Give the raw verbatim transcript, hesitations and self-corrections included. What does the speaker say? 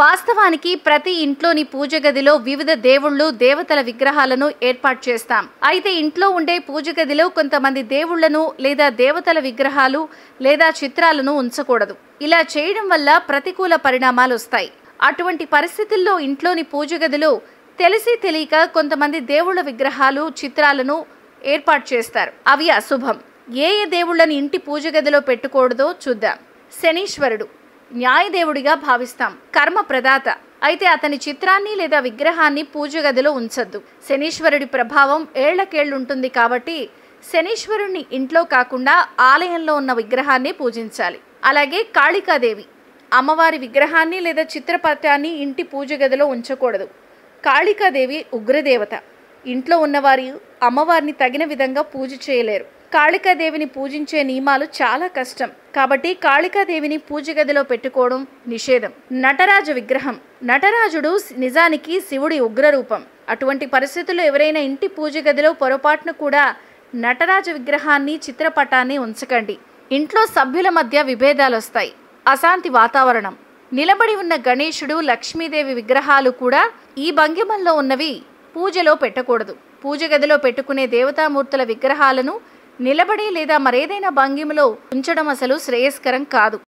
వాస్తవానికి ప్రతి ఇంట్లోని పూజ గదిలో వివిధ దేవుళ్ళు దేవతల విగ్రహాలను ఏర్పాటు చేస్తాం. అయితే ఇంట్లో ఉండే పూజ గదిలో కొంతమంది దేవుళ్లను లేదా దేవతల విగ్రహాలు లేదా చిత్రాలను ఉంచకూడదు. ఇలా చేయడం వల్ల ప్రతికూల పరిణామాలు వస్తాయి. అటువంటి పరిస్థితుల్లో ఇంట్లోని పూజ గదిలో తెలిసి తెలియక కొంతమంది దేవుళ్ల విగ్రహాలు చిత్రాలను ఏర్పాటు చేస్తారు. అవి అశుభం. ఏ ఏ దేవుళ్లను ఇంటి పూజ గదిలో పెట్టకూడదో చూద్దాం. శనీశ్వరుడు న్యాయదేవుడిగా భావిస్తాం, కర్మ ప్రదాత. అయితే అతని చిత్రాన్ని లేదా విగ్రహాన్ని పూజ గదిలో ఉంచద్దు. శనీశ్వరుడి ప్రభావం ఏళ్లకేళ్లుంటుంది కాబట్టి శనీశ్వరుణ్ణి ఇంట్లో కాకుండా ఆలయంలో ఉన్న విగ్రహాన్ని పూజించాలి. అలాగే కాళికాదేవి అమ్మవారి విగ్రహాన్ని లేదా చిత్రపటాన్ని ఇంటి పూజ గదిలో ఉంచకూడదు. కాళికాదేవి ఉగ్రదేవత. ఇంట్లో ఉన్నవారు అమ్మవారిని తగిన విధంగా పూజ చేయలేరు. కాళికాదేవిని పూజించే నియమాలు చాలా కష్టం కాబట్టి కాళికాదేవిని పూజ గదిలో పెట్టుకోవడం నిషేధం. నటరాజ విగ్రహం. నటరాజుడు నిజానికి శివుడి ఉగ్రరూపం. అటువంటి పరిస్థితుల్లో ఎవరైనా ఇంటి పూజ గదిలో పొరపాటును కూడా నటరాజ విగ్రహాన్ని చిత్రపటాన్ని ఉంచకండి. ఇంట్లో సభ్యుల మధ్య విభేదాలు వస్తాయి, అశాంతి వాతావరణం. నిలబడి ఉన్న గణేశుడు లక్ష్మీదేవి విగ్రహాలు కూడా ఈ భంగిమంలో ఉన్నవి పూజలో పెట్టకూడదు. పూజ గదిలో పెట్టుకునే దేవతామూర్తుల విగ్రహాలను నిలబడి లేదా మరేదైనా భంగిమలో ఉంచడం అసలు శ్రేయస్కరం కాదు.